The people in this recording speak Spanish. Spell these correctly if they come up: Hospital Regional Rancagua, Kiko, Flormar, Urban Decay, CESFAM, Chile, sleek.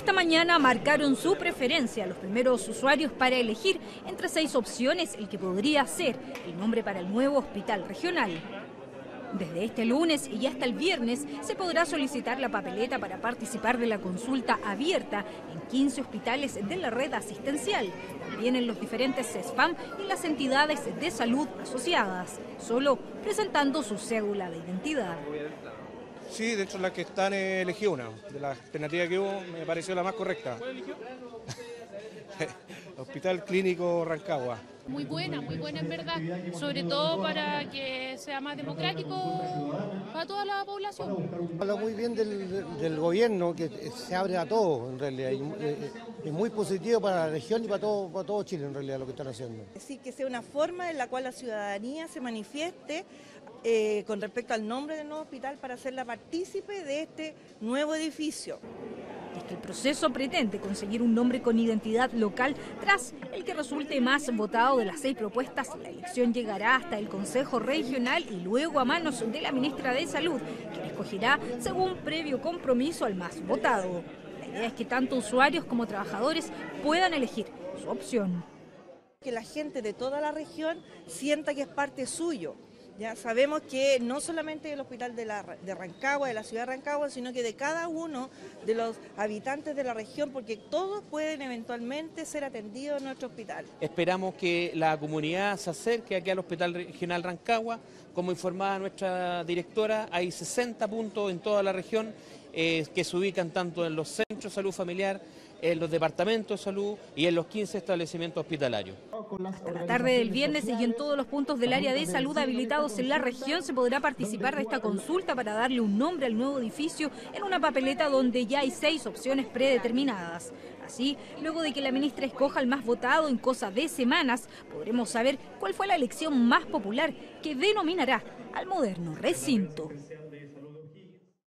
Esta mañana marcaron su preferencia los primeros usuarios para elegir entre 6 opciones el que podría ser el nombre para el nuevo hospital regional. Desde este lunes y hasta el viernes se podrá solicitar la papeleta para participar de la consulta abierta en 15 hospitales de la red asistencial, también en los diferentes CESFAM y las entidades de salud asociadas, solo presentando su cédula de identidad. Sí, de hecho las que están elegí una, de las alternativas que hubo me pareció la más correcta. ¿Cuál eligió? Hospital Clínico Rancagua. Muy buena en verdad, sobre todo para que sea más democrático para toda la población. Habla muy bien del gobierno, que se abre a todo en realidad, y es muy positivo para la región y para todo Chile en realidad lo que están haciendo. Es decir, que sea una forma en la cual la ciudadanía se manifieste con respecto al nombre del nuevo hospital para hacerla partícipe de este nuevo edificio. Es que el proceso pretende conseguir un nombre con identidad local tras el que resulte más votado de las 6 propuestas. La elección llegará hasta el Consejo Regional y luego a manos de la ministra de Salud, quien escogerá según previo compromiso al más votado. La idea es que tanto usuarios como trabajadores puedan elegir su opción. Que la gente de toda la región sienta que es parte suyo. Ya sabemos que no solamente el hospital de Rancagua, de la ciudad de Rancagua, sino que de cada uno de los habitantes de la región, porque todos pueden eventualmente ser atendidos en nuestro hospital. Esperamos que la comunidad se acerque aquí al Hospital Regional Rancagua. Como informaba nuestra directora, hay 60 puntos en toda la región que se ubican tanto en los centros de salud familiar, en los departamentos de salud y en los 15 establecimientos hospitalarios. Hasta la tarde del viernes y en todos los puntos del área de salud habilitados en la región se podrá participar de esta consulta para darle un nombre al nuevo edificio en una papeleta donde ya hay 6 opciones predeterminadas. Así, luego de que la ministra escoja el más votado en cosa de semanas, podremos saber cuál fue la elección más popular que denominará al moderno recinto.